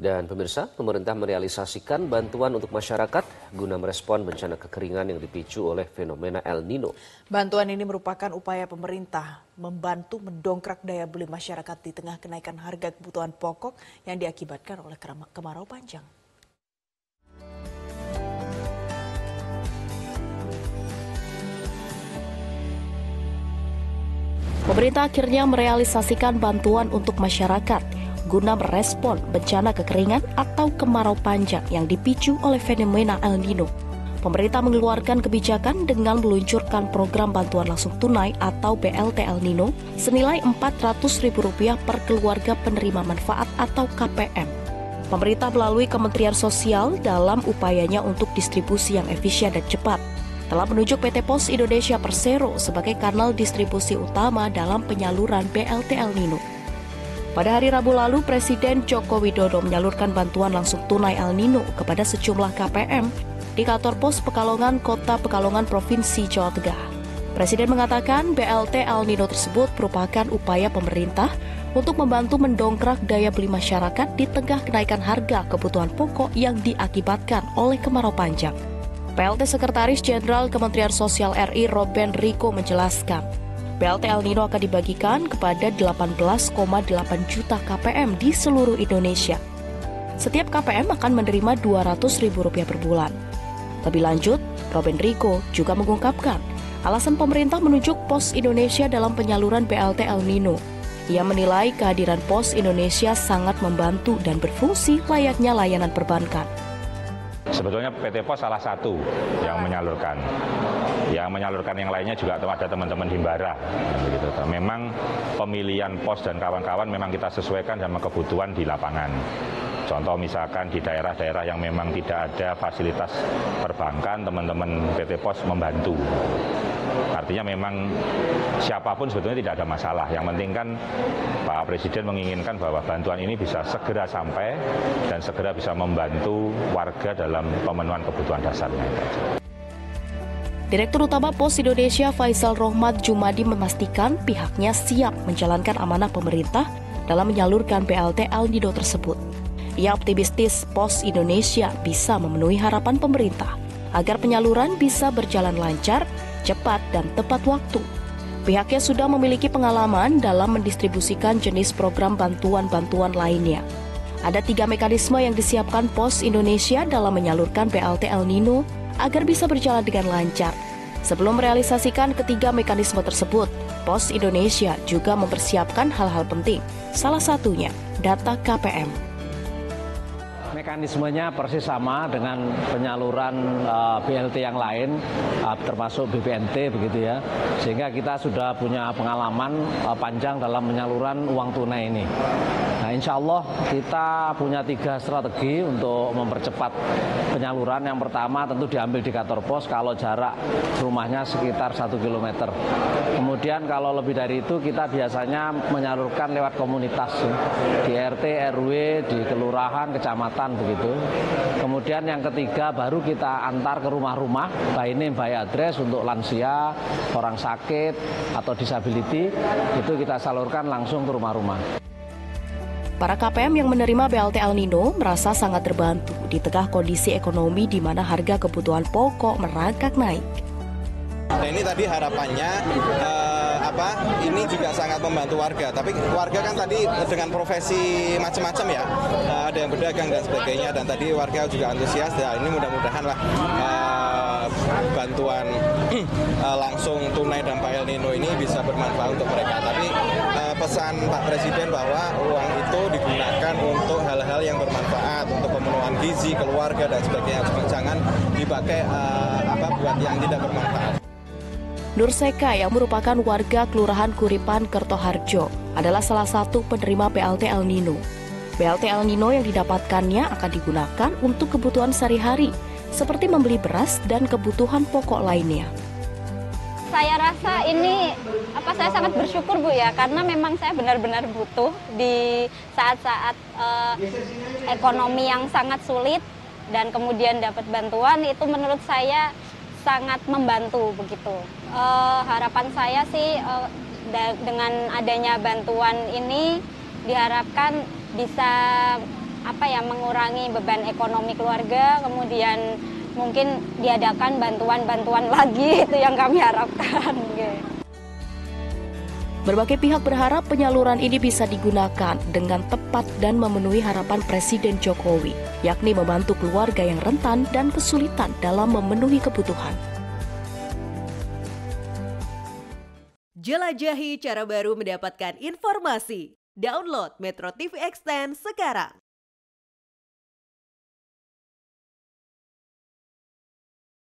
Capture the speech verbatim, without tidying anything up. Dan pemirsa, pemerintah merealisasikan bantuan untuk masyarakat guna merespon bencana kekeringan yang dipicu oleh fenomena El Nino. Bantuan ini merupakan upaya pemerintah membantu mendongkrak daya beli masyarakat di tengah kenaikan harga kebutuhan pokok yang diakibatkan oleh kemarau panjang. Pemerintah akhirnya merealisasikan bantuan untuk masyarakat guna merespon bencana kekeringan atau kemarau panjang yang dipicu oleh fenomena El Nino. Pemerintah mengeluarkan kebijakan dengan meluncurkan program bantuan langsung tunai atau B L T El Nino senilai empat ratus ribu rupiah per keluarga penerima manfaat atau K P M. Pemerintah melalui Kementerian Sosial dalam upayanya untuk distribusi yang efisien dan cepat telah menunjuk P T. P O S Indonesia Persero sebagai kanal distribusi utama dalam penyaluran B L T El Nino. Pada hari Rabu lalu, Presiden Joko Widodo menyalurkan bantuan langsung tunai El Nino kepada sejumlah K P M di kantor pos Pekalongan, Kota Pekalongan, Provinsi Jawa Tengah. Presiden mengatakan B L T El Nino tersebut merupakan upaya pemerintah untuk membantu mendongkrak daya beli masyarakat di tengah kenaikan harga kebutuhan pokok yang diakibatkan oleh kemarau panjang. P L T Sekretaris Jenderal Kementerian Sosial R I Roben Rico menjelaskan, B L T El Nino akan dibagikan kepada delapan belas koma delapan juta K P M di seluruh Indonesia. Setiap K P M akan menerima dua ratus ribu rupiah per bulan. Lebih lanjut, Roben Rico juga mengungkapkan alasan pemerintah menunjuk Pos Indonesia dalam penyaluran B L T El Nino. Ia menilai kehadiran Pos Indonesia sangat membantu dan berfungsi layaknya layanan perbankan. Sebetulnya P T. Pos salah satu yang menyalurkan. Yang menyalurkan yang lainnya juga ada teman-teman Himbara. Memang pemilihan pos dan kawan-kawan memang kita sesuaikan sama kebutuhan di lapangan. Contoh misalkan di daerah-daerah yang memang tidak ada fasilitas perbankan, teman-teman P T. Pos membantu. Artinya memang siapapun sebetulnya tidak ada masalah. Yang penting kan Pak Presiden menginginkan bahwa bantuan ini bisa segera sampai dan segera bisa membantu warga dalam pemenuhan kebutuhan dasarnya. Direktur Utama Pos Indonesia Faisal Rohmat Jumadi memastikan pihaknya siap menjalankan amanah pemerintah dalam menyalurkan B L T El Nino tersebut. Ia optimistis Pos Indonesia bisa memenuhi harapan pemerintah agar penyaluran bisa berjalan lancar, cepat, dan tepat waktu. Pihaknya sudah memiliki pengalaman dalam mendistribusikan jenis program bantuan-bantuan lainnya. Ada tiga mekanisme yang disiapkan Pos Indonesia dalam menyalurkan B L T El Nino agar bisa berjalan dengan lancar. Sebelum merealisasikan ketiga mekanisme tersebut, Pos Indonesia juga mempersiapkan hal-hal penting, salah satunya data K P M. Mekanismenya persis sama dengan penyaluran uh, B L T yang lain, uh, termasuk B P N T begitu ya. Sehingga kita sudah punya pengalaman uh, panjang dalam penyaluran uang tunai ini. Nah, insya Allah kita punya tiga strategi untuk mempercepat penyaluran. Yang pertama tentu diambil di kantor pos kalau jarak rumahnya sekitar satu kilometer. Kemudian kalau lebih dari itu kita biasanya menyalurkan lewat komunitas di R T, R W, di kelurahan, kecamatan. Begitu. Kemudian yang ketiga baru kita antar ke rumah-rumah by name, by address untuk lansia, orang sakit atau disability, itu kita salurkan langsung ke rumah-rumah. Para K P M yang menerima B L T El Nino merasa sangat terbantu di tengah kondisi ekonomi di mana harga kebutuhan pokok merangkak naik. Nah, ini tadi harapannya eh, apa? Ini juga sangat membantu warga. Tapi warga kan tadi dengan profesi macam-macam ya, eh, ada yang berdagang dan sebagainya. Dan tadi warga juga antusias. Ya, ini mudah-mudahan lah eh, bantuan eh, langsung tunai dampak El Nino ini bisa bermanfaat untuk mereka. Tapi eh, pesan Pak Presiden bahwa uang itu digunakan untuk hal-hal yang bermanfaat untuk pemenuhan gizi keluarga dan sebagainya. Jangan dipakai eh, apa buat yang tidak bermanfaat. Nurseka yang merupakan warga Kelurahan Kuripan, Kertoharjo adalah salah satu penerima B L T El Nino. B L T El Nino yang didapatkannya akan digunakan untuk kebutuhan sehari-hari seperti membeli beras dan kebutuhan pokok lainnya. Saya rasa ini apa saya sangat bersyukur Bu ya, karena memang saya benar-benar butuh di saat-saat eh, ekonomi yang sangat sulit, dan kemudian dapat bantuan itu menurut saya sangat membantu begitu. Uh, harapan saya sih uh, dengan adanya bantuan ini diharapkan bisa apa ya, mengurangi beban ekonomi keluarga, kemudian mungkin diadakan bantuan-bantuan lagi, itu yang kami harapkan. Berbagai pihak berharap penyaluran ini bisa digunakan dengan tepat dan memenuhi harapan Presiden Jokowi, yakni membantu keluarga yang rentan dan kesulitan dalam memenuhi kebutuhan. Jelajahi cara baru mendapatkan informasi. Download Metro T V Extend sekarang.